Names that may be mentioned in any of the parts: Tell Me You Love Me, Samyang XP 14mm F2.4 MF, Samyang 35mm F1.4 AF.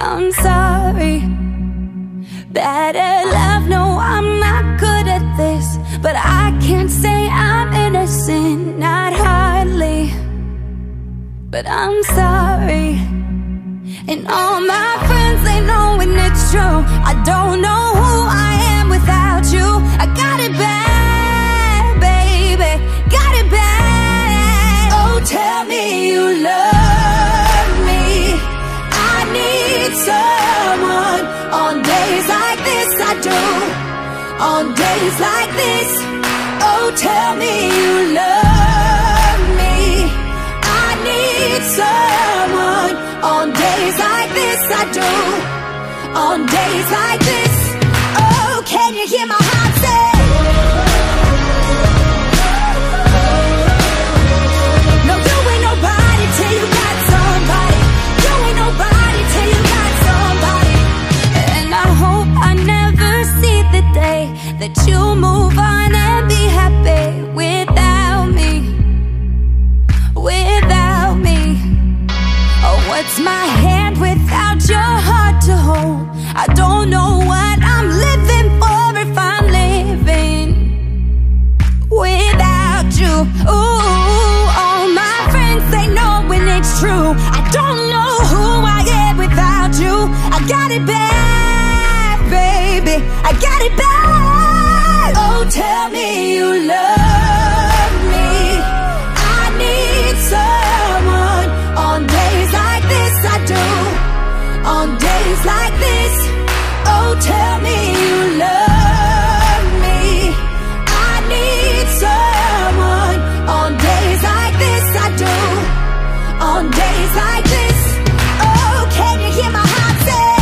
I'm sorry. Better love, no, I'm not good at this. But I can't say I'm innocent, not hardly. But I'm sorry. And all my friends, they know when it's true. I don't know who I am without you. I got it bad, baby, got it bad. Oh, tell me you love me. I need someone. On days like this, I do. On days like this. Oh, tell me you love me. I need someone. On days like this, I do. On days like this. Oh, can you hear my heart say? No, you ain't nobody till you got somebody. You ain't nobody till you got somebody. And I hope I never see the day that you move on and be happy without me. Without me. Oh, what's my hand without your heart to hold? I don't know what I'm living for if I'm living without you. Ooh, all my friends, they know when it's true. I don't know who I am without you. I got it bad, baby, I got it bad. Oh, tell me you love me. I need someone. On days like this, I do. On days like this. Oh, tell me you love me. I need someone. On days like this, I do. On days like this. Oh, can you hear my heart say?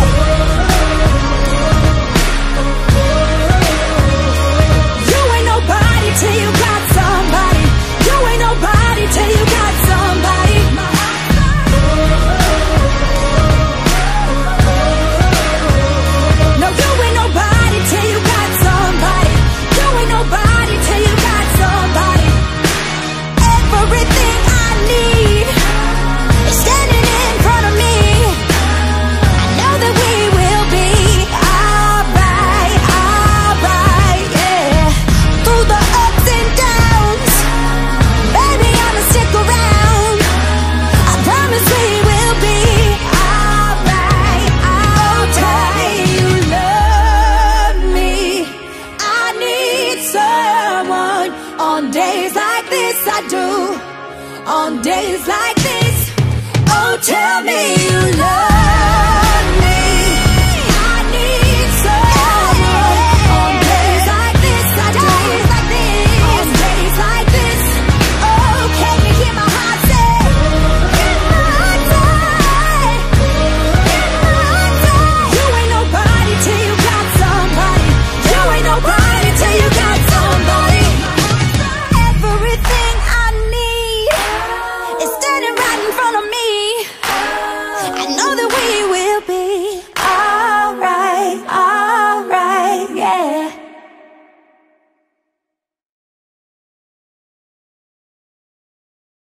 You ain't nobody till you got somebody. You ain't nobody till you got somebody. My on days like this, oh, tell me you love me.